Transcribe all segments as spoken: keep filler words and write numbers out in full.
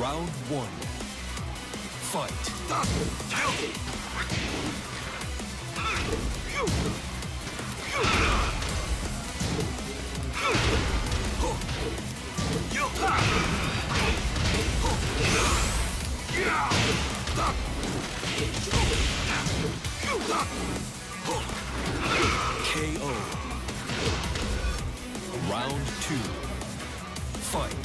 Round one. Fight. K O. Round two. Fight.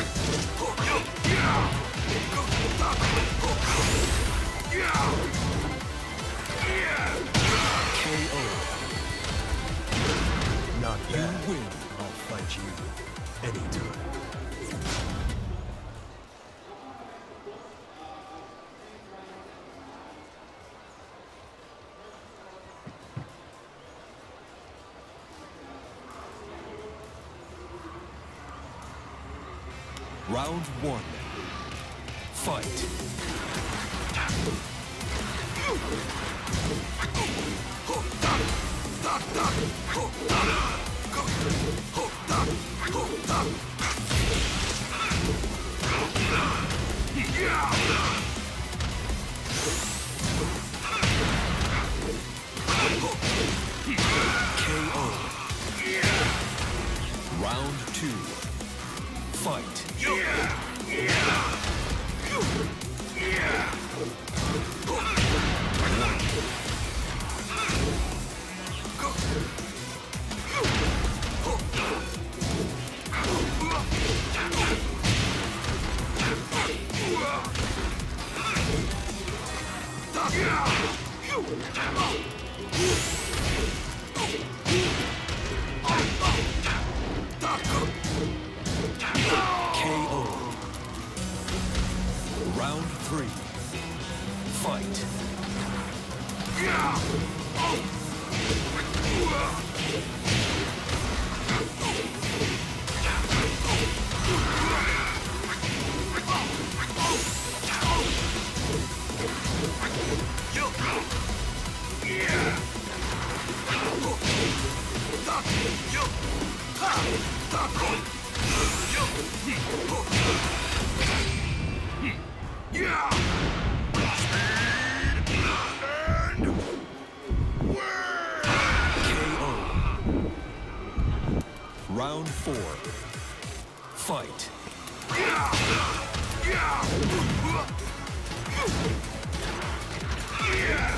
Not bad. You win. I'll fight you anytime. Round one. K O. Round two. Fight. Yeah. Yeah. Yeah. Round three. Fight. Yeah. Yeah! And win! K O. Round four. Fight. Yeah! Yeah! Yeah! Yeah! Oh, yeah!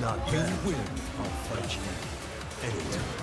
Not bad. You win. I'll fight you anytime.